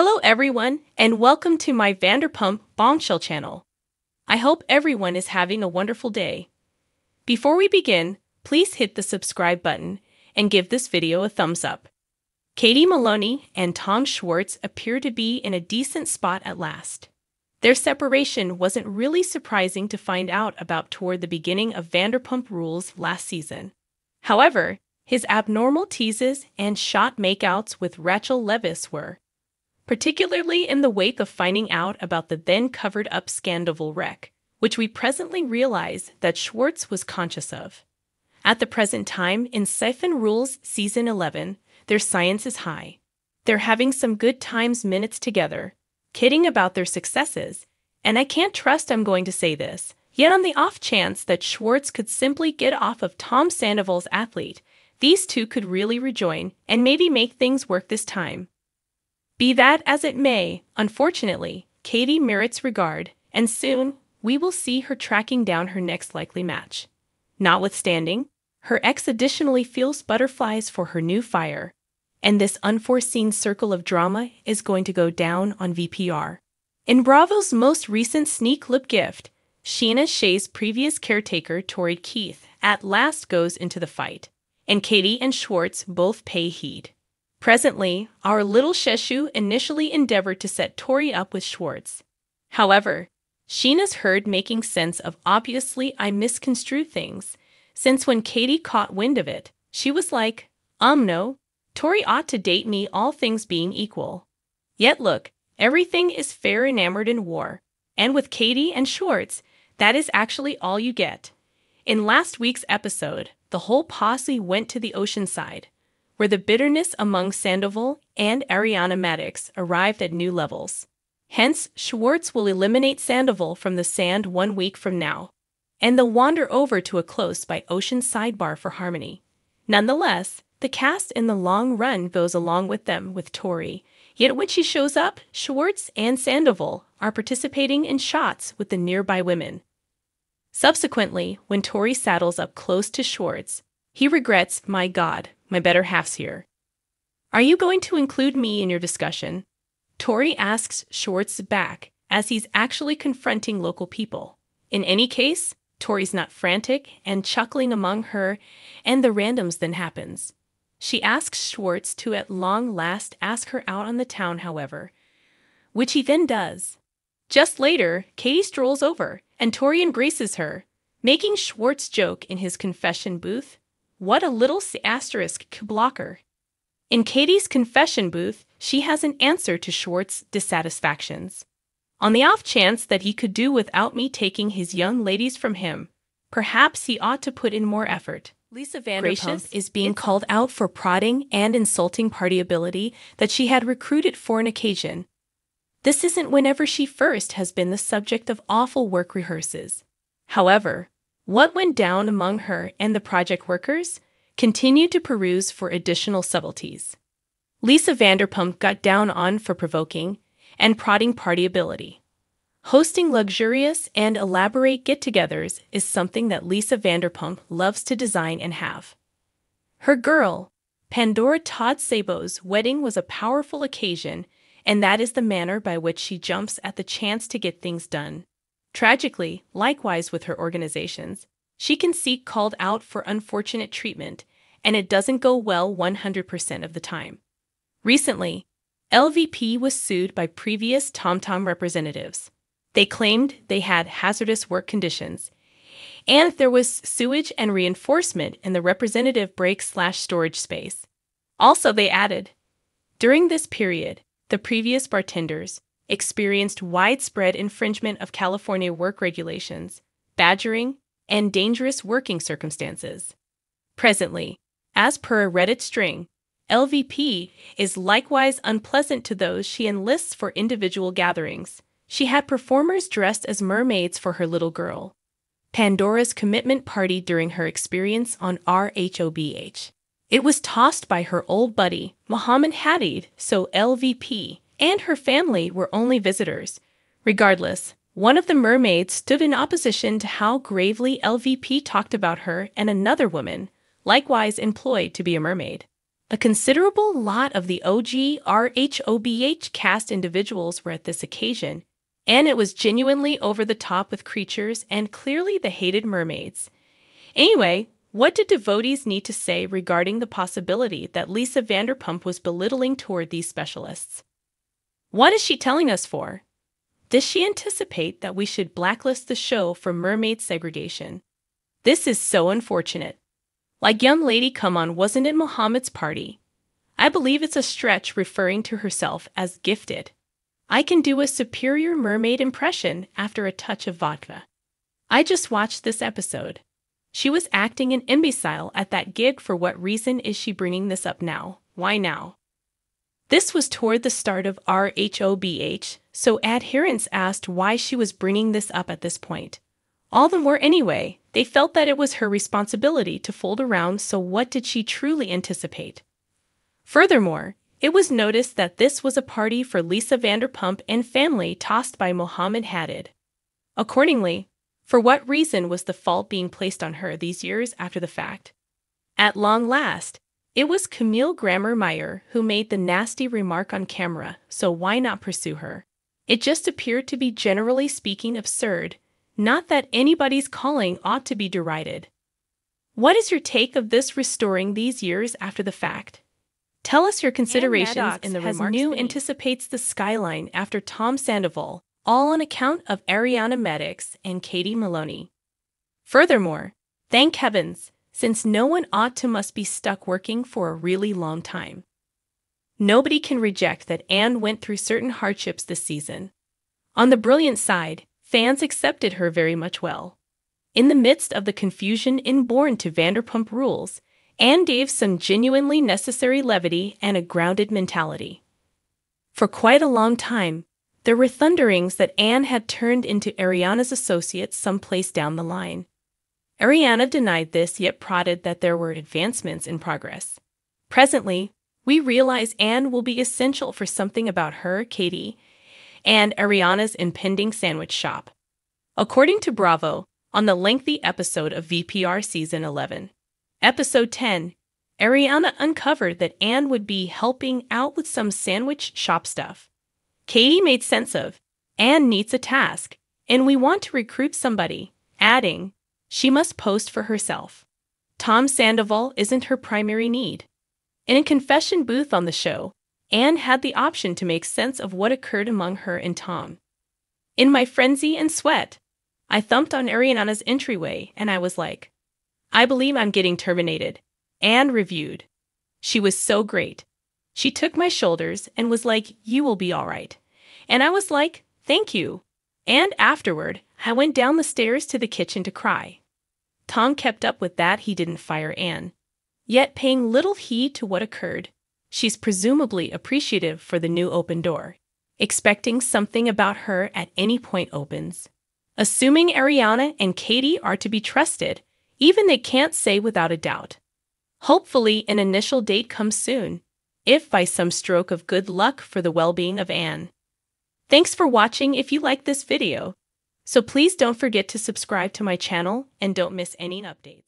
Hello everyone, and welcome to my Vanderpump Bombshell channel. I hope everyone is having a wonderful day. Before we begin, please hit the subscribe button and give this video a thumbs up. Katie Maloney and Tom Schwartz appear to be in a decent spot at last. Their separation wasn't really surprising to find out about toward the beginning of Vanderpump Rules last season. However, his abnormal teases and shot makeouts with Rachel Leviss were particularly in the wake of finding out about the then-covered-up Scandoval wreck, which we presently realize that Schwartz was conscious of. At the present time, in Siphon Rules Season 11, their science is high. They're having some good times minutes together, kidding about their successes, and I can't trust I'm going to say this, yet on the off chance that Schwartz could simply get off of Tom Sandoval's athlete, these two could really rejoin and maybe make things work this time. Be that as it may, unfortunately, Katie merits regard, and soon we will see her tracking down her next likely match. Notwithstanding, her ex additionally feels butterflies for her new fire, and this unforeseen circle of drama is going to go down on VPR. In Bravo's most recent sneak lip gift, Sheena Shea's previous caretaker Tori Keith at last goes into the fight, and Katie and Schwartz both pay heed. Presently, our little Sheshu initially endeavored to set Tori up with Schwartz. However, Sheena's heard making sense of obviously I misconstrue things, since when Katie caught wind of it, she was like, no, Tori ought to date me all things being equal. Yet look, everything is fair enamored in war, and with Katie and Schwartz, that is actually all you get. In last week's episode, the whole posse went to the Oceanside, where the bitterness among Sandoval and Ariana Madix arrived at new levels. Hence, Schwartz will eliminate Sandoval from the sand 1 week from now, and they'll wander over to a close by Oceanside bar for harmony. Nonetheless, the cast in the long run goes along with them with Tori, yet when she shows up, Schwartz and Sandoval are participating in shots with the nearby women. Subsequently, when Tori saddles up close to Schwartz, he regrets, my God, my better half's here. Are you going to include me in your discussion? Tori asks Schwartz back, as he's actually confronting local people. In any case, Tori's not frantic and chuckling among her, and the randoms then happens. She asks Schwartz to at long last ask her out on the town, however, which he then does. Just later, Katie strolls over, and Tori embraces her, making Schwartz joke in his confession booth, "What a little asterisk blocker." In Katie's confession booth, she has an answer to Schwartz's dissatisfactions. On the off chance that he could do without me taking his young ladies from him, perhaps he ought to put in more effort. Lisa Vanderpump is being called out for prodding and insulting party ability that she had recruited for an occasion. This isn't whenever she first has been the subject of awful work rehearses. However, what went down among her and the project workers? Continued to peruse for additional subtleties. Lisa Vanderpump got down on for provoking and prodding party ability. Hosting luxurious and elaborate get-togethers is something that Lisa Vanderpump loves to design and have. Her girl, Pandora Todd Sabo's wedding was a powerful occasion, and that is the manner by which she jumps at the chance to get things done. Tragically, likewise with her organizations, she can seek called out for unfortunate treatment, and it doesn't go well 100% of the time. Recently, LVP was sued by previous TomTom representatives. They claimed they had hazardous work conditions, and there was sewage and reinforcement in the representative break/storage space. Also, they added, during this period, the previous bartenders experienced widespread infringement of California work regulations, badgering, and dangerous working circumstances. Presently, as per a Reddit string, LVP is likewise unpleasant to those she enlists for individual gatherings. She had performers dressed as mermaids for her little girl, Pandora's commitment party during her experience on RHOBH. It was tossed by her old buddy, Mohamed Hadid, so LVP and her family were only visitors. Regardless, one of the mermaids stood in opposition to how gravely LVP talked about her and another woman, likewise employed to be a mermaid. A considerable lot of the OG RHOBH cast individuals were at this occasion, and it was genuinely over the top with creatures and clearly the hated mermaids. Anyway, what did devotees need to say regarding the possibility that Lisa Vanderpump was belittling toward these specialists? What is she telling us for? Does she anticipate that we should blacklist the show for mermaid segregation? This is so unfortunate. Like young lady come on wasn't at Mohammed's party. I believe it's a stretch referring to herself as gifted. I can do a superior mermaid impression after a touch of vodka. I just watched this episode. She was acting an imbecile at that gig. For what reason is she bringing this up now? Why now? This was toward the start of RHOBH, so adherents asked why she was bringing this up at this point. All the more anyway, they felt that it was her responsibility to fold around, so what did she truly anticipate? Furthermore, it was noticed that this was a party for Lisa Vanderpump and family tossed by Mohamed Hadid. Accordingly, for what reason was the fault being placed on her these years after the fact? At long last, it was Camille Grammer Meyer who made the nasty remark on camera, so why not pursue her? It just appeared to be, generally speaking, absurd. Not that anybody's calling ought to be derided. What is your take of this restoring these years after the fact? Tell us your considerations in the remarks. New anticipates the skyline after Tom Sandoval, all on account of Ariana Madix and Katie Maloney. Furthermore, thank heavens, since no one ought to must be stuck working for a really long time. Nobody can reject that Anne went through certain hardships this season. On the brilliant side, fans accepted her very much well. In the midst of the confusion inborn to Vanderpump Rules, Anne gave some genuinely necessary levity and a grounded mentality. For quite a long time, there were thunderings that Anne had turned into Ariana's associate someplace down the line. Ariana denied this, yet prodded that there were advancements in progress. Presently, we realize Anne will be essential for something about her, Katie, and Ariana's impending sandwich shop. According to Bravo, on the lengthy episode of VPR Season 11, Episode 10, Ariana uncovered that Anne would be helping out with some sandwich shop stuff. Katie made sense of, Anne needs a task, and we want to recruit somebody, adding, she must post for herself. Tom Sandoval isn't her primary need. In a confession booth on the show, Anne had the option to make sense of what occurred among her and Tom. In my frenzy and sweat, I thumped on Ariana's entryway and I was like, I believe I'm getting terminated. Anne reviewed. She was so great. She took my shoulders and was like, you will be all right. And I was like, thank you. And afterward, I went down the stairs to the kitchen to cry. Tom kept up with that. He didn't fire Anne, yet paying little heed to what occurred. She's presumably appreciative for the new open door, expecting something about her at any point opens. Assuming Ariana and Katie are to be trusted, even they can't say without a doubt. Hopefully an initial date comes soon, if by some stroke of good luck for the well-being of Anne. Thanks for watching. If you like this video, so please don't forget to subscribe to my channel and don't miss any updates.